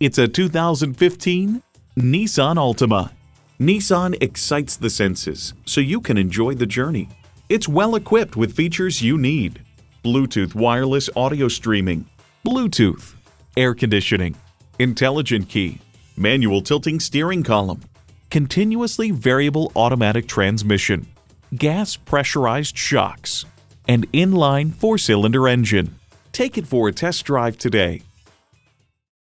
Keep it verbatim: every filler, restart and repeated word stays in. It's a two thousand fifteen Nissan Altima. Nissan excites the senses, so you can enjoy the journey. It's well equipped with features you need: Bluetooth wireless audio streaming, Bluetooth, air conditioning, intelligent key, manual tilting steering column, continuously variable automatic transmission, gas pressurized shocks, and inline four-cylinder engine. Take it for a test drive today.